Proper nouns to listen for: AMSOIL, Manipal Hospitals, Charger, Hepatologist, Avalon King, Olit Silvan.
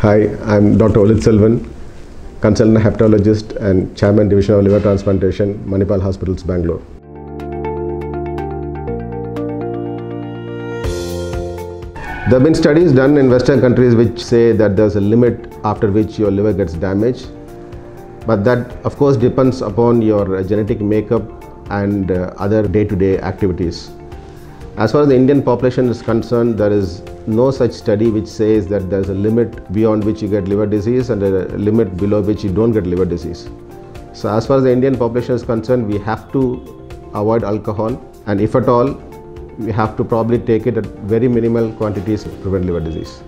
Hi, I'm Dr. Olit Silvan, Consultant Hepatologist and Chairman Division of Liver Transplantation, Manipal Hospitals, Bangalore. There have been studies done in Western countries which say that there's a limit after which your liver gets damaged. But that of course depends upon your genetic makeup and other day-to-day activities. As far as the Indian population is concerned, there is no such study which says that there is a limit beyond which you get liver disease and a limit below which you don't get liver disease. So as far as the Indian population is concerned, we have to avoid alcohol, and if at all, we have to probably take it at very minimal quantities to prevent liver disease.